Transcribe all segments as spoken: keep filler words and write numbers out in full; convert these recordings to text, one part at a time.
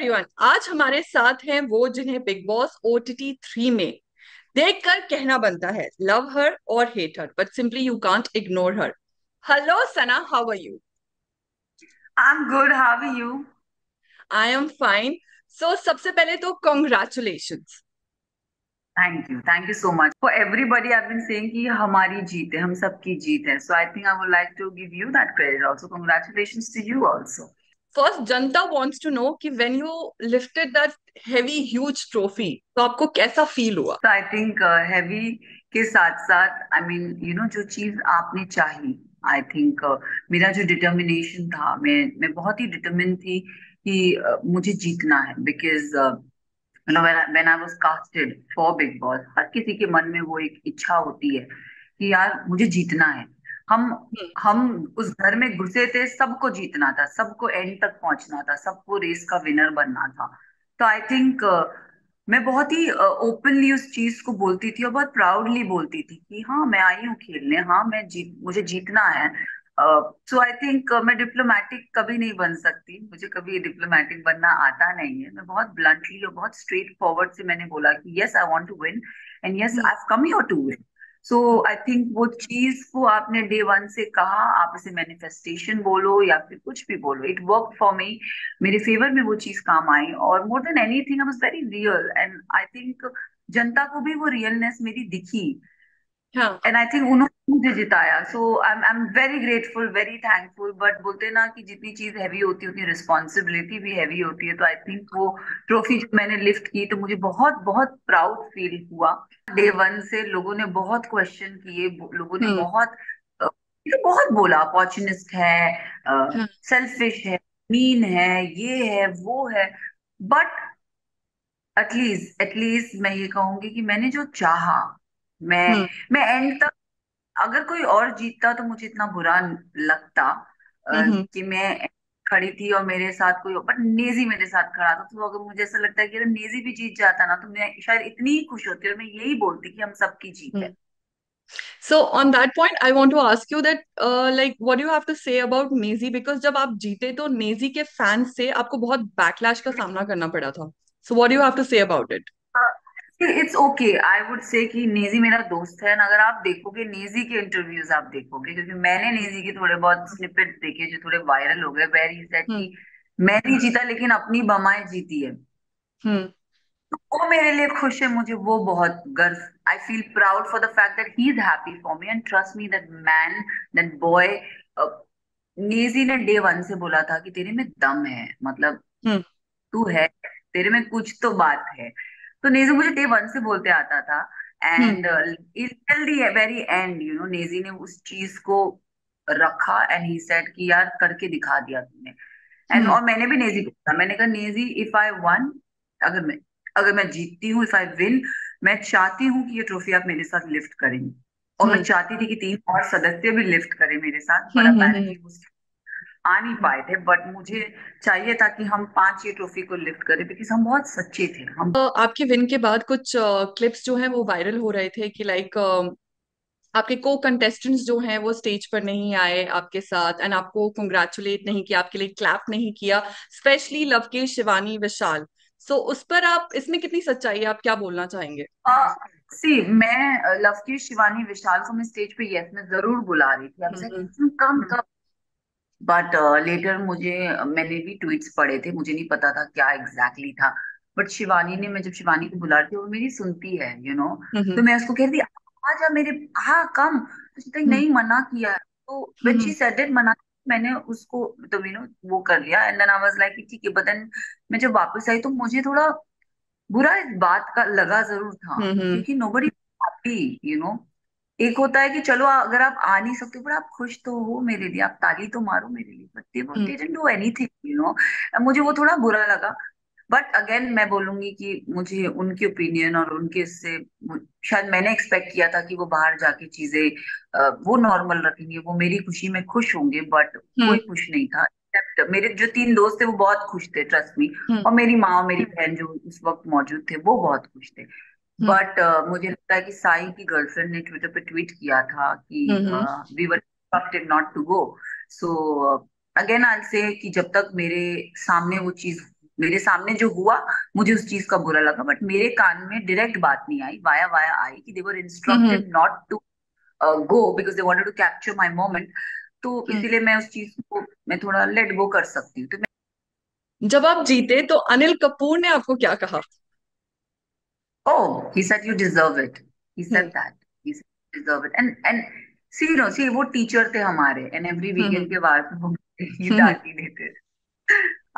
Everyone, आज हमारे साथ हैं वो जिन्हें बिग बॉस ओटीटी थ्री में देखकर कहना बनता है लव हर और hate her, but simply you can't ignore her. Hello Sana, how are you? I am good, how are you? I am fine. So सबसे पहले तो congratulations. Thank you, thank you so much for everybody. I have been saying कि हमारी जीत है, हम सबकी जीत है, so I think I would like to give you that credit also. Congratulations to you also. First, जनता wants to know कि when you lifted that heavy, huge trophy, तो आपको कैसा फील हुआ? So I think uh, heavy के साथ साथ, I mean, you know, जो चीज आपने चाही, I think uh, मेरा जो determination था, मैं मैं बहुत ही determined थी कि uh, मुझे जीतना है, because uh, you know, when I, when I was casted for Big Boss, हर किसी के मन में वो एक इच्छा होती है कि यार मुझे जीतना है। हम हम उस घर में घुसे थे, सबको जीतना था, सबको एंड तक पहुंचना था, सबको रेस का विनर बनना था। तो आई थिंक uh, मैं बहुत ही ओपनली uh, उस चीज को बोलती थी और बहुत प्राउडली बोलती थी कि हाँ मैं आई हूँ खेलने, हाँ मैं जीत मुझे जीतना है। सो आई थिंक मैं डिप्लोमेटिक कभी नहीं बन सकती, मुझे कभी डिप्लोमेटिक बनना आता नहीं है। मैं बहुत ब्लंटली और बहुत स्ट्रेट फॉरवर्ड से मैंने बोला कि yes I want to win and yes I have come here to win. So I think वो चीज को आपने डे वन से कहा, आप इसे मैनिफेस्टेशन बोलो या फिर कुछ भी बोलो, इट वर्क फॉर मी, मेरे फेवर में वो चीज काम आई। और more than anything I was very real and I think जनता को भी वो रियलनेस मेरी दिखी एंड आई थिंक उन्होंने मुझे जिताया। So I I am very grateful, very thankful. But बोलते ना कि जितनी चीज हैवी होती है उतनी रिस्पॉन्सिबिलिटी भी हैवी होती है। तो आई थिंक वो ट्रॉफी जो मैंने लिफ्ट की तो मुझे बहुत बहुत प्राउड फील हुआ। डे वन से लोगों ने बहुत क्वेश्चन किए, लोगों ने बहुत बहुत बोला अपॉर्चुनिस्ट है, सेल्फिश है, मीन है, ये है वो है। बट एटलीस्ट एटलीस्ट मैं ये कहूंगी कि मैंने जो चाहा, मैं मैं एंड तक, अगर कोई और जीतता तो मुझे इतना बुरा लगता कि मैं खड़ी थी और मेरे साथ कोई, बट नेजी मेरे साथ खड़ा था। तो अगर मुझे ऐसा लगता है कि अगर नेजी भी जीत जाता ना तो मैं शायद इतनी ही खुश होती और मैं यही बोलती कि हम सबकी जीत है। So on that point I want to ask you that like what you have to say about Naezy, because जब आप जीते तो नेजी के फैंस से आपको बहुत बैकलैश का सामना करना पड़ा था, so what you have to say about it? It's okay, I would say कि नेजी मेरा दोस्त है ना। अगर आप देखोगे नेजी के इंटरव्यूज आप देखोगे, क्योंकि मैंने नेजी के थोड़े बहुत स्निपेट देखे जो थोड़े वायरल हो गए, वेयर ही सेड कि मैं नहीं जीता लेकिन अपनी बमाएं जीती है। तो वो मेरे लिए खुश है, मुझे वो बहुत गर्व, I feel proud for the fact that he is happy for me and trust me that man, that boy. Naezy ने डे वन से बोला था कि तेरे में दम है, मतलब तू है, तेरे में कुछ तो बात है। तो नेजी मुझे डे वन से बोलते आता था and till the very end you know Naezy ने उस चीज को रखा एंड ही सेड कि यार करके दिखा दिया तुमने। एंड और मैंने भी नेजी को कहा, मैंने कहा नेजी इफ आई वन, अगर मैं अगर मैं जीतती हूँ, इफ आई विन, मैं चाहती हूँ कि ये ट्रॉफी आप मेरे साथ लिफ्ट करेंगी और मैं चाहती थी कि तीन और सदस्य भी लिफ्ट करें मेरे साथ, पर अपैरेंटली आ नहीं पाए थे। बट मुझे चाहिए था कि हम पांच ये ट्रॉफी को लिफ्ट करें, बिकॉज हम बहुत सच्चे थे हम। uh, आपके विन के बाद कुछ क्लिप्स uh, जो हैं वो वायरल हो रहे थे कि लाइक like, uh, आपके को कंटेस्टेंट्स जो हैं वो स्टेज पर नहीं आए आपके साथ एंड आपको कंग्रेचुलेट नहीं किया, आपके लिए क्लैप नहीं किया, specially Lovekesh, Shivani, Vishal. So so, उस पर आप, इसमें कितनी सच्चाई है, आप क्या बोलना चाहेंगे? uh, सी मैं लवकेश, शिवानी, विशाल को मैं स्टेज पे यस में जरूर बुला रही थी, आपसे कम कम बट लेटर uh, मुझे मैंने भी ट्वीट्स पढ़े थे, मुझे नहीं पता था क्या एग्जैक्टली exactly था। बट शिवानी ने, मैं जब शिवानी को बुला रही थी वो मेरी सुनती है यू you नो know? तो मैं उसको कह रही थी आजा मेरे, हाँ कम, तो नहीं मना किया। तो व्हेन शी सेड इट मना, मैंने उसको तो यू नो वो कर लिया and then I was like ठीक है। बट देन मैं जब वापस आई तो मुझे थोड़ा बुरा इस बात का लगा जरूर था, क्योंकि नोबडी हैप्पी यू नो। एक होता है कि चलो अगर आप आ नहीं सकते पर आप खुश तो हो मेरे लिए, आप ताली तो मारो मेरे लिए, but they they didn't do anything you know. मुझे वो थोड़ा बुरा लगा। बट अगेन मैं बोलूंगी कि मुझे उनके ओपिनियन और उनके इससे शायद मैंने एक्सपेक्ट किया था कि वो बाहर जाके चीजें वो नॉर्मल रखेंगे, वो मेरी खुशी में खुश होंगे, बट कोई खुश नहीं था। मेरे जो तीन दोस्त थे वो बहुत खुश थे, ट्रस्ट मी, और मेरी माँ और मेरी बहन जो उस वक्त मौजूद थे वो बहुत खुश थे। बट uh, मुझे लगता है कि साई की गर्लफ्रेंड ने ट्विटर पे ट्वीट किया था कि we were instructed not to go. So again I will say कि जब तक मेरे सामने वो चीज मेरे सामने जो हुआ मुझे उस चीज का बुरा लगा, बट मेरे कान में डायरेक्ट बात नहीं आई, वाया वाया आई कि they were instructed not to go because they wanted to capture my moment. तो इसीलिए मैं उस चीज को मैं थोड़ा लेट गो कर सकती हूँ। तो मैं... जब आप जीते तो अनिल कपूर ने आपको क्या कहा? Oh, he said you deserve it. He said that. He said you deserve it. And and see, you know, see, वो teacher थे हमारे, and every weekend के बाद वो ये डांटी देते थे.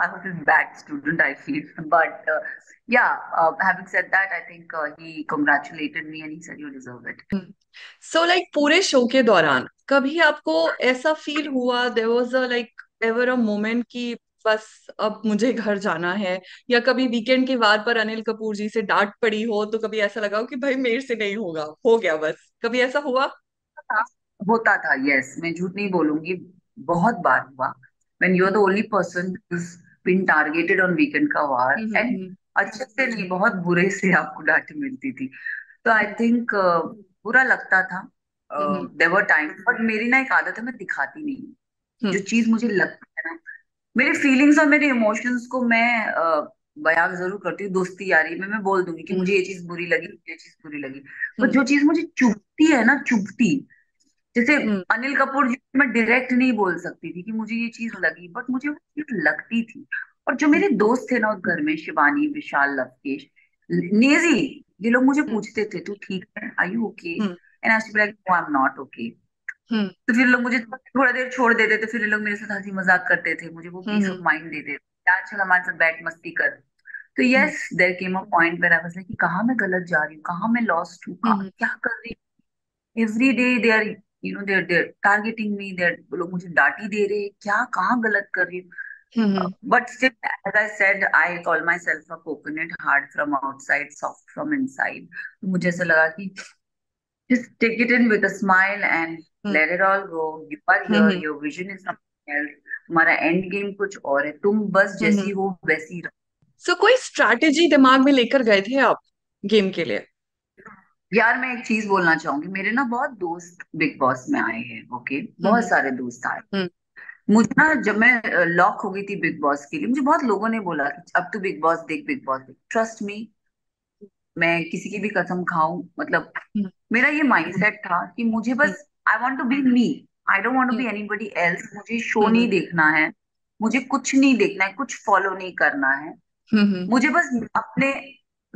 I was his bad student, I feel. But uh, yeah, uh, having said that, I think uh, he congratulated me and he said you deserve it. So like पूरे show के दौरान कभी आपको ऐसा feel हुआ there was a like ever a moment कि बस अब मुझे घर जाना है, या कभी वीकेंड के वार पर अनिल कपूर जी से डांट पड़ी हो तो कभी ऐसा लगा हो कि भाई मेरे से नहीं होगा, हो गया बस, कभी ऐसा हुआ? होता था, यस, मैं झूठ नहीं बोलूंगी, बहुत बार हुआ। When you are the only person who has been targeted on weekend का वार एंड अच्छे से नहीं, बहुत बुरे से आपको डांट मिलती थी, तो आई थिंक uh, बुरा लगता था। देयर वर टाइम्स, बट मेरी ना एक आदत है, मैं दिखाती नहीं हूँ जो चीज मुझे लगती है ना, मेरे फीलिंग्स और मेरे इमोशंस को मैं बयां जरूर करती हूँ। दोस्ती यारी में मैं बोल दूंगी कि मुझे ये चीज बुरी लगी, ये चीज बुरी लगी, पर जो चीज मुझे चुभती है ना, चुभती, जैसे अनिल कपूर जी मैं डायरेक्ट नहीं बोल सकती थी कि मुझे ये चीज लगी, बट मुझे वो चीज लगती थी। और जो मेरे दोस्त थे ना घर में, शिवानी, विशाल, लवकेश, नेजी, ये लोग मुझे पूछते थे तू ठीक है, I you okay, and I am not okay. तो फिर लोग मुझे थोड़ा देर छोड़ देते थे, फिर लोग मेरे साथ हंसी मजाक करते थे, मुझे वो पीस ऑफ माइंड देते थे, चल हमारे साथ बैठ मस्ती कर। तो yes, there came a point where I was like कि कहाँ मैं गलत जा रही हूँ, कहाँ मैं लॉस्ट हूँ, क्या कर रही हूँ, every day they are you know there there targeting me, there लोग मुझे डांटी दे रहे, क्या कहाँ गलत कर रही हूँ। But still as I said, I call myself a coconut, hard from outside, soft from inside. मुझे ऐसा लगा कि just take it in with a smile and hmm. let it all go. You are here, hmm. your vision is something else, तुम्हारा end game कुछ और है, तुम बस जैसी हो वैसी रहो। So कोई strategy दिमाग में लेकर गए थे आप गेम के लिए? यार मैं एक चीज बोलना चाहूंगी, मेरे ना बहुत दोस्त बिग बॉस में आए हैं, ओके, बहुत सारे दोस्त आए हैं। मुझे ना जब मैं लॉक हो गई थी बिग बॉस के लिए, मुझे बहुत लोगों ने बोला अब तू बिग बॉस देख, बिग बॉस देख। ट्रस्ट मी, मैं किसी की भी कसम खाऊं, मतलब मेरा ये माइंडसेट था कि मुझे बस I want to be me, I don't want to be anybody else. मुझे शो नहीं देखना है, मुझे कुछ नहीं देखना है, कुछ फॉलो नहीं करना है, मुझे बस अपने,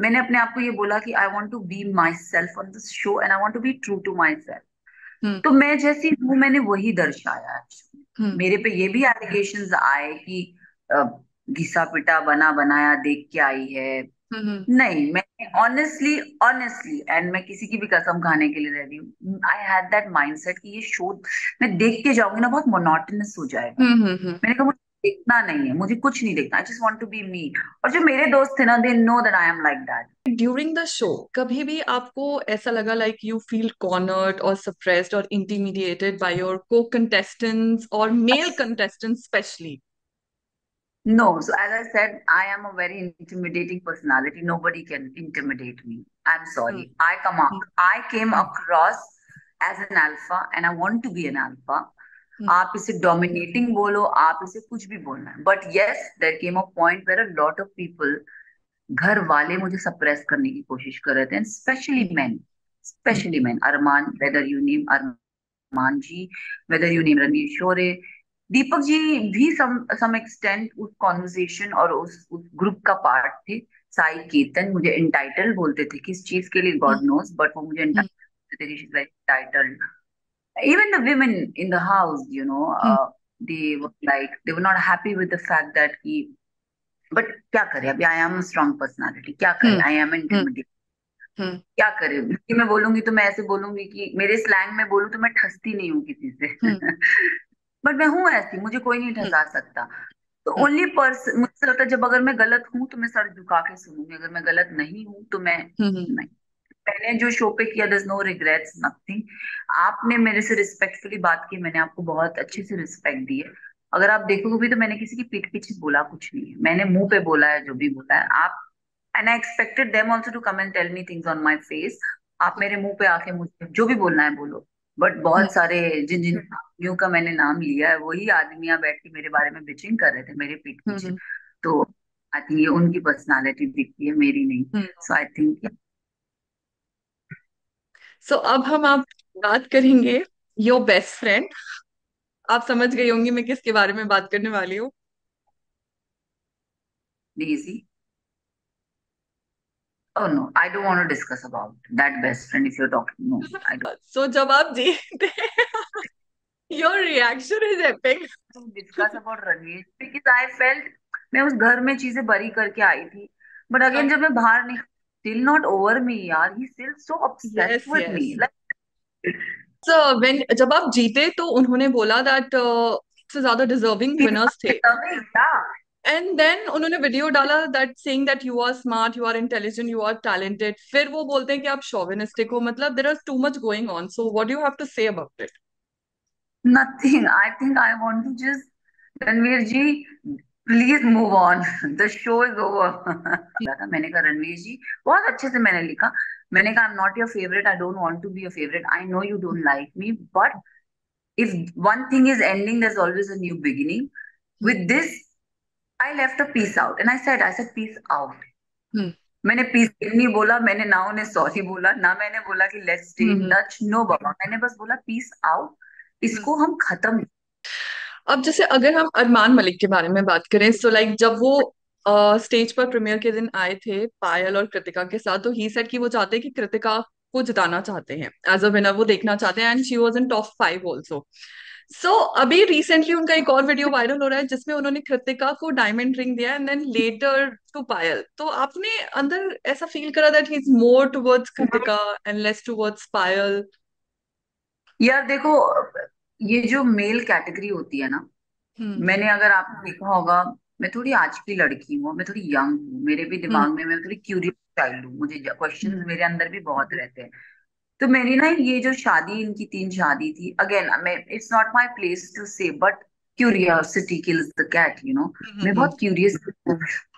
मैंने अपने आप को ये बोला कि I want to be myself on this show and I want to be true to myself. तो मैं जैसी हूँ मैंने वही दर्शाया। मेरे पे ये भी एलिगेशंस आए कि घिसा पिटा बना बनाया देख के आई है, नहीं, मैं ऑनेस्टली ऑनेस्टली एंड मैं किसी की भी कसम खाने के लिए रह रही हूँ, आई हैड दैट माइंडसेट कि ये शो मैं देख के जाऊंगी ना बहुत मोनोटनस हो जाएगा। मैंने कहा मुझे देखना नहीं है, मुझे कुछ नहीं देखना, I just want to be me. और जो मेरे दोस्त थे ना, they know that I am like that. During the show कभी भी आपको ऐसा लगा लाइक यू फील कॉर्नर्ड और सप्रेस्ड और इंटिमिडिएटेड बाय योर को कंटेस्टेंट्स और male contestants specially? No, so as I said, I am a very intimidating personality. Nobody can intimidate me. I'm sorry. I come up, I came across as an alpha, and I want to be an alpha. आप इसे dominating बोलो, आप इसे कुछ भी बोलना है. But yes, there came a point where a lot of people, घर वाले मुझे suppress करने की कोशिश कर रहे थे, and especially men, especially men. Armaan, whether you name Armaan ji, whether you name Ranvir Shorey, Deepak ji भी सम सम एक्सटेंट उस कॉन्वर्सेशन और उस उस ग्रुप का पार्ट थे। साई, केतन मुझे एंटाइटल बोलते थे, किस चीज के लिए गॉड नोज, बट वो मुझे entitled. Even the women in the house, you know, they were like they were not happy with the fact that की, बट क्या करे अभी, आई एम स्ट्रॉन्ग पर्सनालिटी, क्या करे, आई एम इंटिमिडेट, क्या करे, कि मैं बोलूंगी तो मैं ऐसे बोलूंगी कि मेरे स्लैंग में बोलूं तो मैं ठसती नहीं हूँ किसी से, बट मैं हूँ ऐसी, मुझे कोई नहीं ठगा सकता। तो ओनली पर्सन, मुझे लगता है जब अगर मैं गलत हूँ तो मैं सर झुका के सुनूंगी, अगर मैं गलत नहीं हूँ तो मैं नहीं। मैंने जो शो पे किया, there's no regrets, nothing. आपने मेरे से रिस्पेक्टफुली बात की, मैंने आपको बहुत अच्छे से रिस्पेक्ट दी है। अगर आप देखोगे भी तो मैंने किसी की पीठ पीछे बोला कुछ नहीं है, मैंने मुंह पे बोला है जो भी बोला है। आप and I expected them also to come and tell me things on my face. आप मेरे मुंह पे आके मुझे जो भी बोलना है बोलो, बट बहुत सारे जिन जिन आदमियों का मैंने नाम लिया है, वही आदमियां बैठ के मेरे बारे में बिचिंग कर रहे थे मेरे पीठ पीछे। तो आई थिंक ये उनकी पर्सनालिटी दिखती है, मेरी नहीं. सो आई थिंक सो अब हम आप बात करेंगे योर बेस्ट फ्रेंड. आप समझ गई होंगी मैं किसके बारे में बात करने वाली हूँ. Neezi. Oh no, I don't want to discuss about that best friend if you're talking. No, I don't. So जब आप जीते, your reaction is epic. Discuss about Ranveer because I felt मैं उस घर में चीजें बरी करके आई थी. But again जब मैं बाहर निकली, still not over me यार. He still so obsessed yes, with yes. me. Like so when जब आप जीते तो उन्होंने बोला that uh, से ज़्यादा deserving winners थे. Yeah. And then उन्होंने वीडियो डाला that saying that you are smart, you are intelligent, you are talented. फिर वो बोलते हैं कि आप chauvinistic हो. मतलब there is too much going on. So what do you have to say about it? Nothing. I think I want to just Ranveer ji, please move on. The show is over. मैंने कहा Ranveer ji, बहुत अच्छे से मैंने लिखा. मैंने कहा I'm not your favorite. I don't want to be your favorite. I know you don't like me, but if one thing is ending, there's always a new beginning. With this. I left a peace out and I said, I said peace out. Hmm. मैंने peace नहीं बोला, मैंने ना उन्हें sorry बोला, ना मैंने बोला कि let's stay in touch, no बाबा, मैंने बस बोला peace out, इसको हम खत्म. अब जैसे अगर हम अरमान मलिक के बारे में बात करें, so like जब वो स्टेज पर प्रीमियर के दिन आए थे पायल और कृतिका के साथ, तो he said कि वो चाहते हैं कि कृतिका को जिताना चाहते हैं, as a winner वो देखना चाहते हैं and she was in top five also. So so, अभी रिसेंटली उनका एक और वीडियो वायरल हो रहा है जिसमें उन्होंने कृतिका को डायमंड रिंग दिया and then letter to Payal. तो आपने अंदर ऐसा फील करा that he is more towards Kritika and less towards Payal? यार देखो, ये जो मेल कैटेगरी होती है ना, मैंने अगर आपने देखा होगा, मैं थोड़ी आज की लड़की हूँ, मैं थोड़ी यंग हूँ, मेरे भी दिमाग में मैं थोड़ी क्यूरियस चाइल्ड हूँ, मुझे क्वेश्चन मेरे अंदर भी बहुत रहते हैं. तो मेरी ना ये जो शादी, इनकी तीन शादी थी, अगेन मैं it's not my place to say, but curiosity kills the cat, you know. मैं बहुत curious,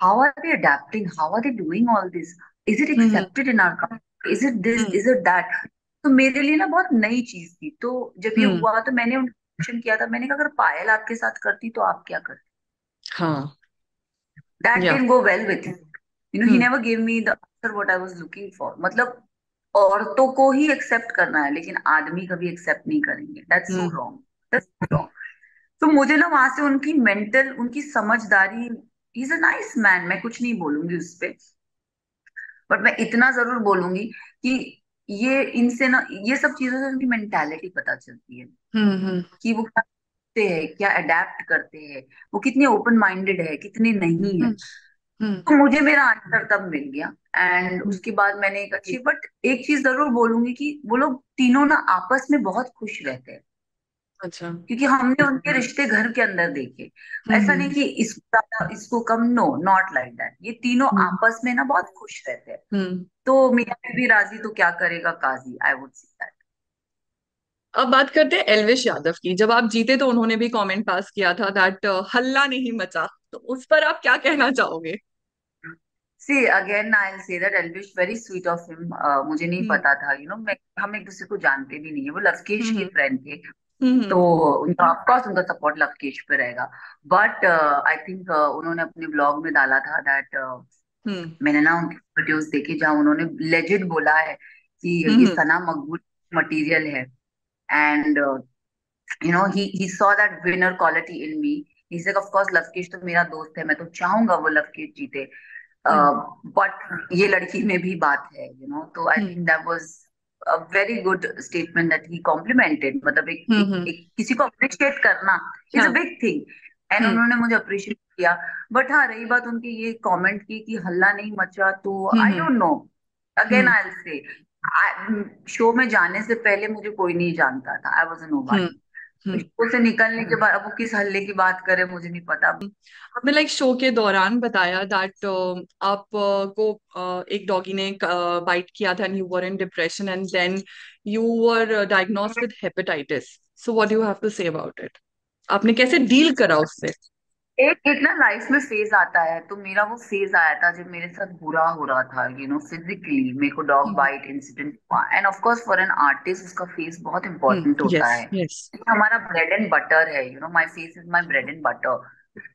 how are they adapting, how are they doing all this, is it accepted in our country, is it this, is it that. तो मेरे लिए ना बहुत नई चीज थी. तो जब ये mm-hmm. हुआ तो मैंने उनको क्वेश्चन किया था, मैंने कहा अगर पायल आपके साथ करती तो आप क्या करती. That can go well with him, you know. He never give me the answer what I was looking for. मतलब औरतों को ही एक्सेप्ट करना है, लेकिन आदमी कभी एक्सेप्ट नहीं करेंगे. That's so wrong, that's so wrong. तो मुझे ना वहां से उनकी मेंटल, उनकी समझदारी, he is a nice man, मैं कुछ नहीं बोलूंगी उस पे, बट मैं इतना जरूर बोलूंगी कि ये इनसे ना, ये सब चीजों से उनकी मेंटालिटी पता चलती है mm-hmm. कि वो क्या करते हैं, क्या अडेप्ट करते हैं, वो कितने ओपन माइंडेड है, कितने नहीं है. mm-hmm. Hmm. तो मुझे मेरा आंसर तब मिल गया. And hmm. उसके बाद मैंने एक अच्छी, बट एक चीज जरूर बोलूंगी कि वो लोग तीनों ना आपस में बहुत खुश रहते हैं. अच्छा, क्योंकि हमने उनके रिश्ते घर के अंदर देखे. hmm. ऐसा नहीं कि इसको इसको कम, नो, नॉट लाइक दैट. ये तीनों hmm. आपस में ना बहुत खुश रहते हैं. hmm. तो मियां बीवी राजी तो क्या करेगा काजी, आई वुड से दैट. अब बात करते हैं एल्विश यादव की. जब आप जीते तो उन्होंने भी कमेंट पास किया था दैट हल्ला नहीं मचा, तो उस पर आप क्या कहना चाहोगे? See, again, I'll say that Elvish very sweet of him. Uh, मुझे नहीं hmm. पता था, you know, मैं, हम एक दूसरे को जानते भी नहीं है. वो लवकेश hmm. के फ्रेंड थे, hmm. तो उनका ऑफकोर्स उनका सपोर्ट लवकेश पे रहेगा. बट आई थिंक उन्होंने अपने ब्लॉग में डाला था दैट uh, hmm. मैंने ना उनके वीडियोस देखे जहाँ उन्होंने लेजिट बोला है कि hmm. ये सना मकबूल मटेरियल है. And you know he he saw that winner quality in me. He said of course Lovekesh तो मेरा दोस्त है, मैं तो चाहूंगा वो लवकेश जीते, बट ये लड़की में भी बात है, यू नो. तो I think that was a very good statement that he complimented. मतलब एक किसी को अप्रिशिएट करना is a big thing, and उन्होंने मुझे अप्रिशिएट किया. बट हाँ, रही बात उनके ये कमेंट की कि हल्ला नहीं मचा, तो I don't know. Again I will say, show में जाने से पहले मुझे कोई नहीं जानता था. I was a nobody. Show से निकलने के बाद अब वो किस हल्ले की बात करे मुझे नहीं पता. आपने लाइक शो के दौरान बताया दैट आपको एक डॉगी ने बाइट किया था and you were in depression and then you were diagnosed with hepatitis. So what do you have to say about it? आपने कैसे डील करा उससे? एक एक ना लाइफ में फेज आता है, तो मेरा वो फेज आया था जब मेरे साथ बुरा हो रहा था, यू नो, फिजिकली मेरे को डॉग बाइट इंसिडेंट हुआ. And of course for an artist उसका फेस बहुत इम्पोर्टेंट होता yes, है yes. हमारा ब्रेड एंड बटर है, you know. My face is my bread and butter.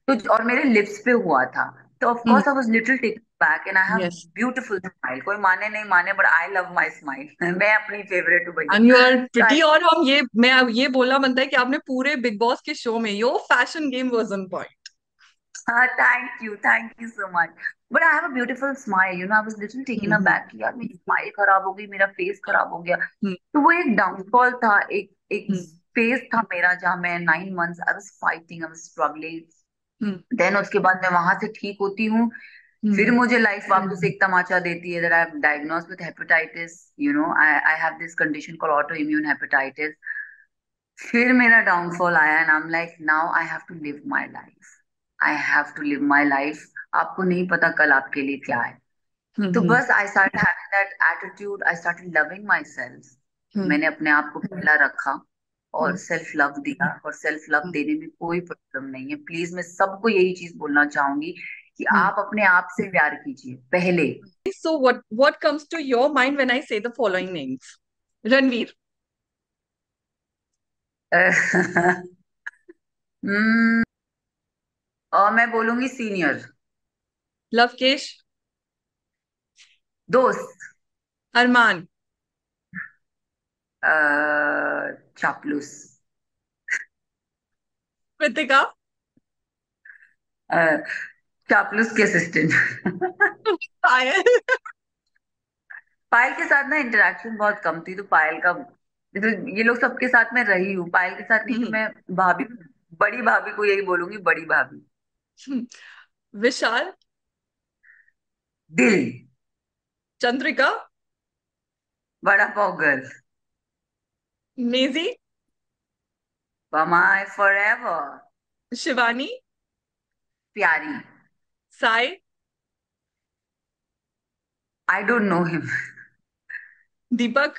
तो और मेरे लिप्स पे हुआ था, So of course I was little taken back and I have yes. beautiful smile. कोई माने नहीं माने but I love my smile. मैं अपनी favorite हूँ भाई. And you are pretty so, और हम ये मैं ये बोला बनता है कि आपने पूरे Big Boss के show में your fashion game was on point. हाँ thank you thank you so much. But I have a beautiful smile. You know I was little taken aback कि यार मेरी smile खराब हो गई मेरा face खराब हो गया. तो वो एक downfall था एक एक phase था मेरा जहाँ मैं nine months I was fighting I was struggling. Then उसके बाद मैं वहां से ठीक होती हूँ फिर मुझे लाइफ वापस एक तमाचा देती है that I am diagnosed with hepatitis you know I I have this condition called auto immune hepatitis फिर मेरा डाउनफॉल आया and I am like now I have to live my life I have to live my life आपको नहीं पता कल आपके लिए क्या है तो बस I started having that attitude I started loving myself मैंने अपने आप को पहला रखा और सेल्फ लव दिया और सेल्फ लव देने में कोई प्रॉब्लम नहीं है प्लीज मैं सबको यही चीज बोलना चाहूंगी कि आप अपने आप से प्यार कीजिए पहले so what what comes to your mind when I say the following names Ranveer और मैं बोलूंगी सीनियर लवकेश दोस्त अरमान uh, चापलूस कृतिका uh, चापलूस के असिस्टेंट पायल पायल के साथ ना इंटरेक्शन बहुत कम थी तो पायल का जैसे ये लोग सबके साथ में रही हूँ पायल के साथ नहीं मैं भाभी बड़ी भाभी को यही बोलूंगी बड़ी भाभी विशाल दिल Chandrika vada pav girl Neezi, Bamai forever. Shivani, Pyari. Sai, I don't know him. Deepak,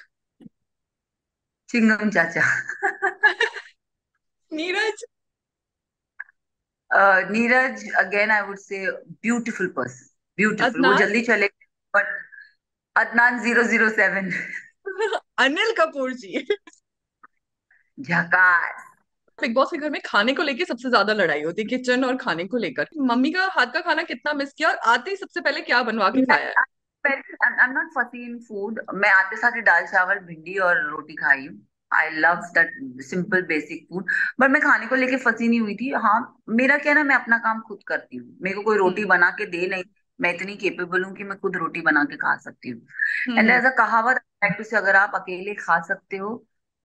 Chingam Chacha. Neeraj, uh, Neeraj again I would say beautiful person, beautiful. वो जल्दी चले but Adnan zero zero seven. Anil Kapoor जी झकास बिग बॉस के घर में खाने को लेके सबसे ज्यादा लड़ाई होती है किचन और खाने को लेकर मम्मी का हाथ का खाना कितना मिस किया और आते ही सबसे पहले क्या बनवा के खाया I'm not fussy in food मैं आते साथ ही दाल चावल भिंडी और रोटी खाई हूँ I love that simple basic food but मैं खाने को लेके फंसी नहीं हुई थी हाँ मेरा क्या ना मैं अपना काम खुद करती हूँ मेरे को कोई रोटी बना के दे नहीं मैं इतनी केपेबल हूँ कि मैं खुद रोटी बना के खा सकती हूँ एंड एज अ कहावत अगर आप अकेले खा सकते हो